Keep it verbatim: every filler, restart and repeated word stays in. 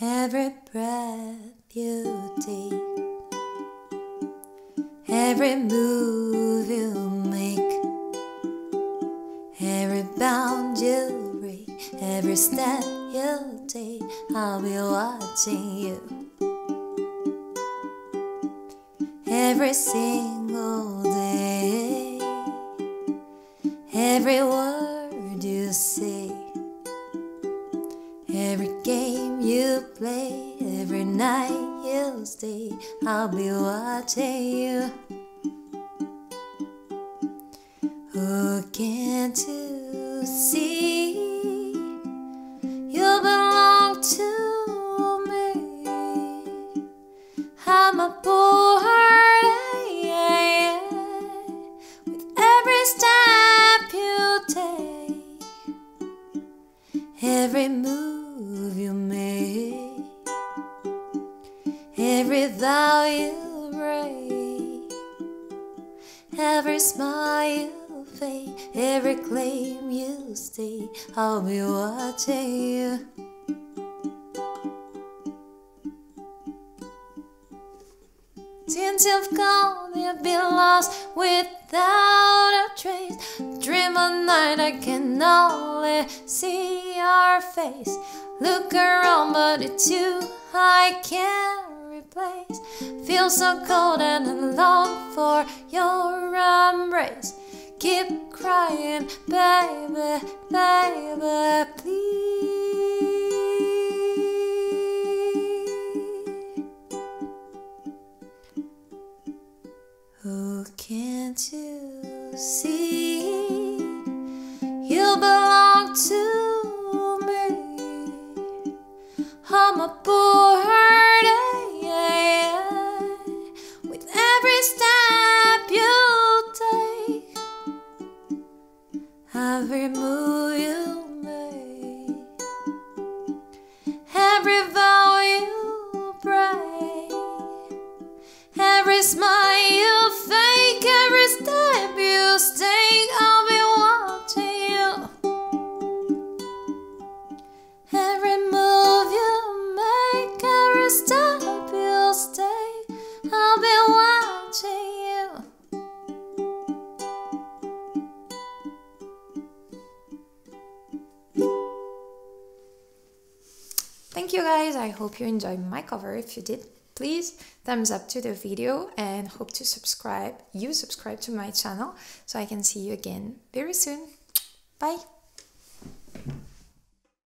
Every breath you take, every move you make, every bound you break, every step you take, I'll be watching you every single day. Every word you say, every game you play, every night you stay, I'll be watching you. Oh, can't you see you belong to me? I'm a poor heart, yeah, yeah. With every step you take, every move you make, every vow you break, every smile you fake, every claim you stay, I'll be watching you. Since you've gone, you've been lost without a trace. Dream all night, I can only see your face. Look around, but it's you I can't replace. Feel so cold and I long for your embrace. Keep crying, baby, baby, please. Oh, can't you see you belong to me? I'm a poor heart, yeah, yeah. With every step you take, every move you make, every vow you break, every smile you fake, every step you take, I'll be watching you. Every move, stop, you'll stay, I'll be watching you. Thank you guys, I hope you enjoyed my cover. If you did, please thumbs up to the video and hope to subscribe you subscribe to my channel so I can see you again very soon. Bye.